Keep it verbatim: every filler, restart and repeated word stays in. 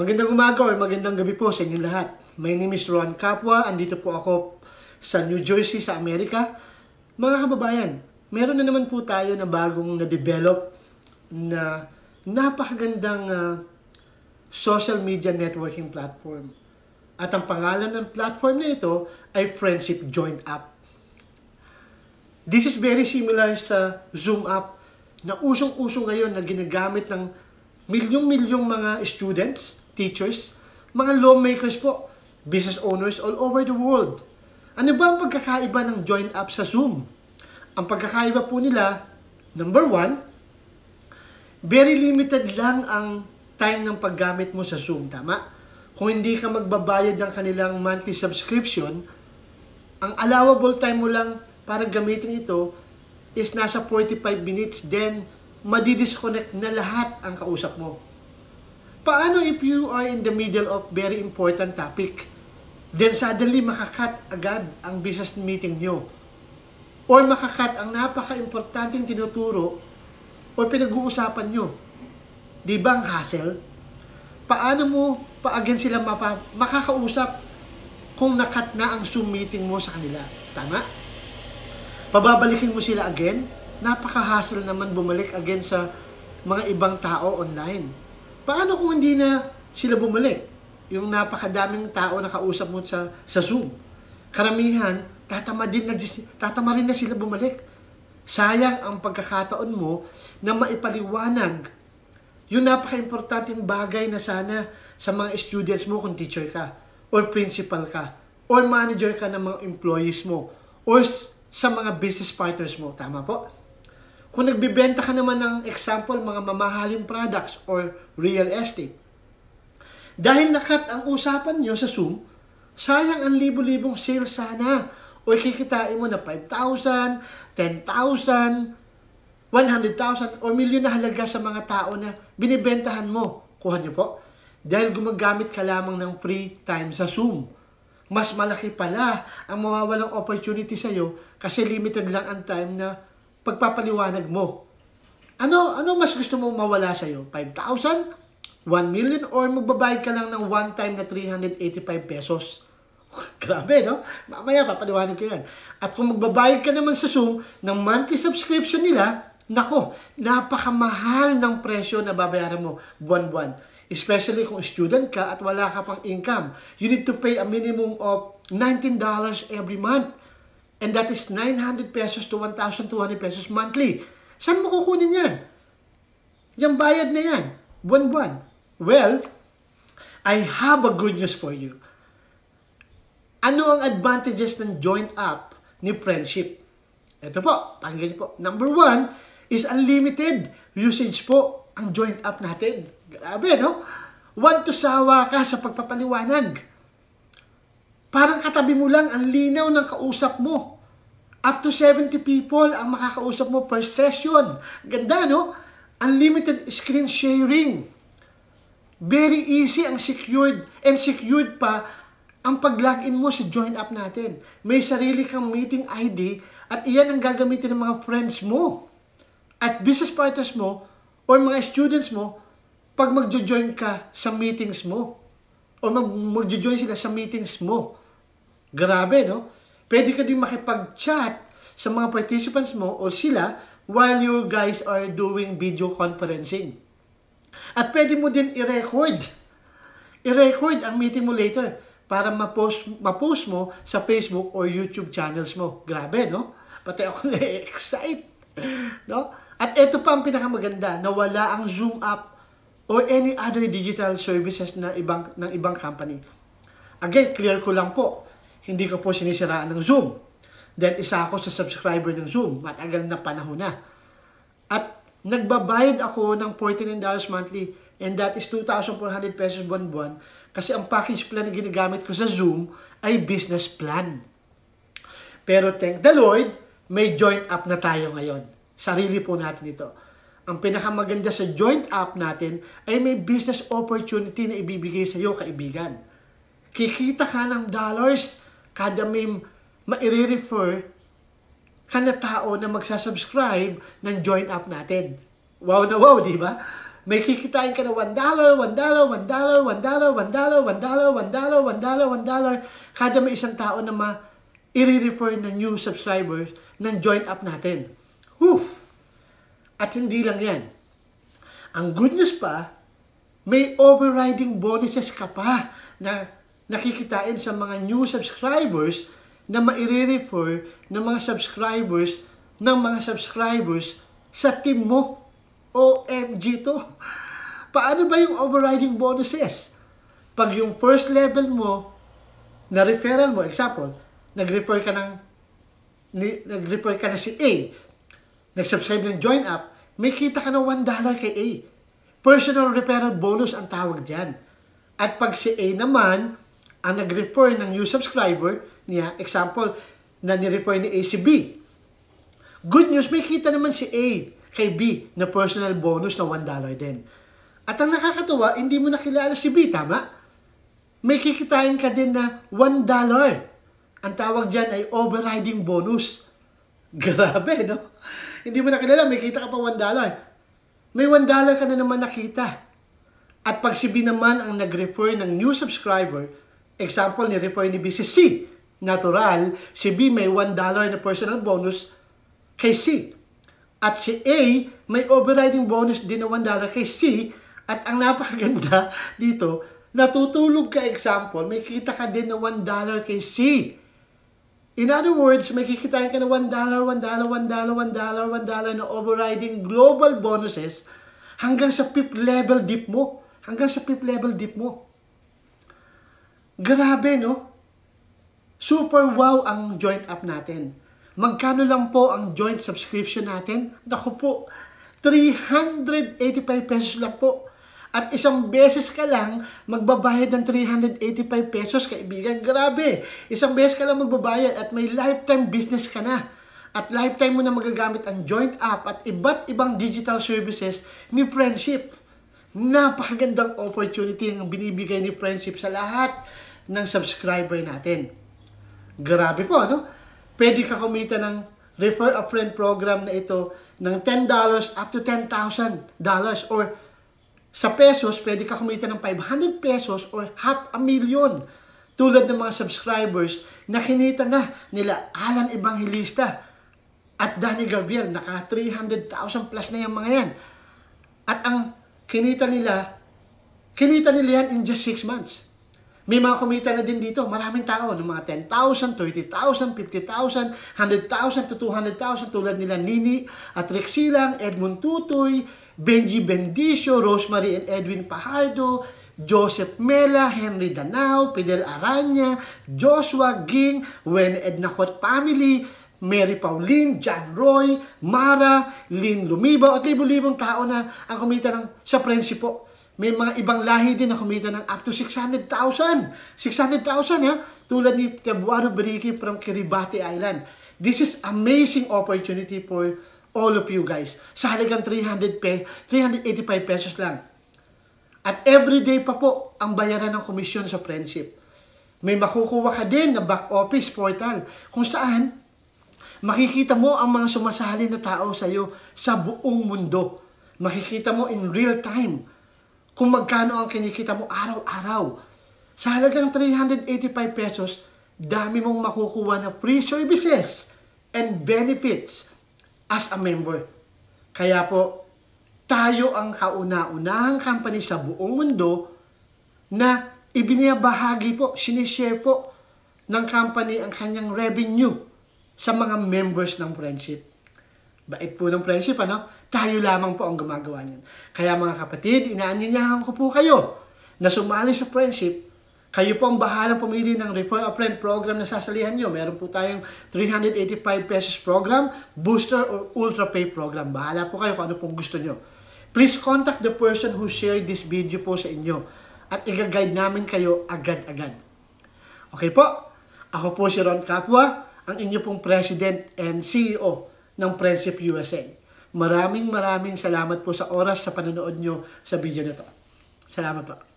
Magandang umaga o magandang gabi po sa inyong lahat. My name is Ron Capua. Andito po ako sa New Jersey sa Amerika. Mga kababayan, meron na naman po tayo na bagong na-develop na napakagandang uh, social media networking platform. At ang pangalan ng platform na ito ay Friendship Joint App. This is very similar sa Zoom App na usong-usong ngayon na ginagamit ng milyong-milyong mga students, teachers, mga lawmakers po, business owners all over the world. Ano ba ang pagkakaiba ng joint app sa Zoom? Ang pagkakaiba po nila, number one, very limited lang ang time ng paggamit mo sa Zoom, tama? Kung hindi ka magbabayad ng kanilang monthly subscription, ang allowable time mo lang para gamitin ito is nasa forty-five minutes, then madidisconnect na lahat ang kausap mo. Paano if you are in the middle of very important topic? Then suddenly makakat agad ang business meeting nyo. Or makakat ang napaka-importanting tinuturo o pinag-uusapan nyo. Di ba ang hassle? Paano mo pa again sila makakausap kung nakat na ang Zoom meeting mo sa kanila? Tama? Pababalikin mo sila again? Napaka-hassle naman bumalik again sa mga ibang tao online. Paano kung hindi na sila bumalik? Yung napakadaming tao na kausap mo sa, sa Zoom. Karamihan, tatama, din na, tatama rin na sila bumalik. Sayang ang pagkakataon mo na maipaliwanag yung napaka-importanting bagay na sana sa mga students mo kung teacher ka, or principal ka, or manager ka ng mga employees mo, or sa mga business partners mo. Tama po? Kung nagbibenta ka naman ng example, mga mamahaling products or real estate. Dahil nakat ang usapan nyo sa Zoom, sayang ang libo-libong sales sana. O kikitain mo na five thousand, ten thousand, one hundred thousand o milyon na halaga sa mga tao na binibentahan mo. Kuha nyo po. Dahil gumagamit ka lamang ng free time sa Zoom. Mas malaki pala ang mawawalang opportunity sa'yo kasi limited lang ang time na pagpapaliwanag mo. Ano ano mas gusto mong mawala sa'yo? five thousand? one million? Or magbabayad ka lang ng one time na three hundred eighty-five pesos? Grabe, no? Mamaya, papaliwanag ko yan. At kung magbabayad ka naman sa Zoom ng monthly subscription nila, nako, napakamahal ng presyo na babayaran mo buwan-buwan. Especially kung student ka at wala ka pang income. You need to pay a minimum of nineteen dollars every month. And that is nine hundred pesos to one thousand two hundred pesos monthly. Saan mo kukunin yan? Yung bayad na yan. Buwan-buwan. Well, I have a good news for you. Ano ang advantages ng joint app ni Friendship? Ito po. Pakinggan po. Number one is unlimited usage po ang joint app natin. Grabe, no? Want to sawa ka sa pagpapaliwanag. Parang katabi mo lang ang linaw ng kausap mo. Up to seventy people ang makakausap mo per session. Ganda, no? Unlimited screen sharing. Very easy ang secured and secured pa ang pag-login mo sa joint app natin. May sarili kang meeting I D at iyan ang gagamitin ng mga friends mo at business partners mo or mga students mo pag magjo-join ka sa meetings mo. O mag-join sila sa meetings mo. Grabe, no? Pwede ka din makipag-chat sa mga participants mo o sila while you guys are doing video conferencing. At pwede mo din i-record. I-record ang meeting mo later para ma-post, ma-post mo sa Facebook or YouTube channels mo. Grabe, no? Pati ako na-excite. No? At ito pa ang pinakamaganda na wala ang Zoom app or any other digital services na ibang, ng ibang company. Again, clear ko lang po. Hindi ko po sinisiraan ng Zoom. Then, isa ako sa subscriber ng Zoom. Matagal na panahon na. At nagbabayad ako ng forty-nine dollars monthly and that is two thousand four hundred pesos buwan-buwan kasi ang package plan na ginagamit ko sa Zoom ay business plan. Pero thank the Lord, may joint app na tayo ngayon. Sarili po natin ito. Ang pinakamaganda sa joint app natin ay may business opportunity na ibibigay sa iyo, kaibigan. Kikita ka ng dollars kada may maire-refer ka na tao na magsasubscribe ng joint app natin. Wow na wow, di ba? may kikitain ka na one dollar, one dollar, one dollar, one dollar, one dollar, one dollar, one dollar, one dollar, one dollar, kada may isang tao na ma-i-refer na new subscribers ng joint app natin. Whew! At hindi lang yan. Ang good news pa, may overriding bonuses ka pa na nakikitain sa mga new subscribers na ma-i-refer ng mga subscribers ng mga subscribers sa team mo. O M G to. Paano ba yung overriding bonuses? Pag yung first level mo, na referral mo, example, nag-refer ka ng, nag-refer ka na si A, nag-subscribe ng join up, may kita ka na one dollar kay A. Personal referral bonus ang tawag dyan. At pag si A naman, ang nag-refer ng new subscriber niya, example, na ni-refer ni A si B. Good news, may kita naman si A kay B na personal bonus na one dollar din. At ang nakakatuwa, hindi mo nakilala si B, tama? May kikitain ka din na one dollar. Ang tawag dyan ay overriding bonus. Grabe, no? Hindi mo nakilala, may kita ka pa one dollar. May one dollar ka na naman nakita. At pag si B naman ang nag-refer ng new subscriber, example, ni-refer ni B si C. Natural, si B may one dollar na personal bonus kay C. At si A, may overriding bonus din na one dollar kay C. At ang napakaganda dito, natutulog ka example, may kita ka din na one dollar kay C. In other words, may kikitain ka na one dollar, one dollar, one dollar, one dollar, one dollar na overriding global bonuses hanggang sa fifth level dip mo. Hanggang sa fifth level dip mo. Grabe, no? Super wow ang joint app natin. Magkano lang po ang joint subscription natin? Naku po, three hundred eighty-five pesos lang po. At isang beses ka lang magbabayad ng three hundred eighty-five pesos, kaibigan. Grabe! Isang beses ka lang magbabayad at may lifetime business ka na. At lifetime mo na magagamit ang joint app at iba't ibang digital services ni Friendship. Napakagandang opportunity ang binibigay ni Friendship sa lahat ng subscriber natin. Grabe po, ano? Pwede ka kumita ng Refer a Friend program na ito ng ten dollars up to ten thousand dollars or sa pesos, pwede ka kumita ng five hundred pesos or half a million tulad ng mga subscribers na kinita na nila Alan Evangelista at Danny Gabriel. Naka three hundred thousand plus na yung mga yan. At ang kinita nila, kinita nila yan in just six months. May mga kumita na din dito, maraming tao, ng mga ten thousand, thirty thousand, fifty thousand, one hundred thousand to two hundred thousand tulad nila Nini at Rixilang, Edmund Tutoy, Benji Bendicio, Rosemary and Edwin Pahaydo, Joseph Mela, Henry Danao, Pidel Aranya, Joshua Ging, Wen Ednaquat family, Mary Pauline, John Roy, Mara, Lynn Lumibaw at libo-libong tao na ang kumita ng sa Friendship po. May mga ibang lahi din na kumita ng up to six hundred thousand. six hundred thousand ha? Tulad ni Tebuaro Beriki from Kiribati Island. This is amazing opportunity for all of you guys. Sa halagang three hundred eighty-five pesos lang. At everyday pa po ang bayaran ng komisyon sa Friendship. May makukuha ka din na back office portal kung saan makikita mo ang mga sumasali na tao sa iyo sa buong mundo. Makikita mo in real time kung magkano ang kinikita mo araw-araw. Sa halagang three hundred eighty-five pesos, dami mong makukuha na free services and benefits as a member. Kaya po, tayo ang kauna-unahang company sa buong mundo na ibinibahagi po, sinishare po ng company ang kanyang revenue sa mga members ng Friendship. Bait po ng Friendship, ano? Tayo lamang po ang gumagawa niyan. Kaya mga kapatid, inaanyayahan ko po kayo na sumali sa Friendship. Kayo po ang bahalang pumili ng Refer a Friend program na sasalihan nyo. Meron po tayong three hundred eighty-five pesos program, booster or ultra pay program. Bahala po kayo kung ano pong gusto nyo. Please contact the person who shared this video po sa inyo at i-guide namin kayo agad-agad. Okay po, ako po si Ron Capua, ang inyo pong President and C E O ng Friendship U S A. Maraming maraming salamat po sa oras sa panonood nyo sa video na to. Salamat po.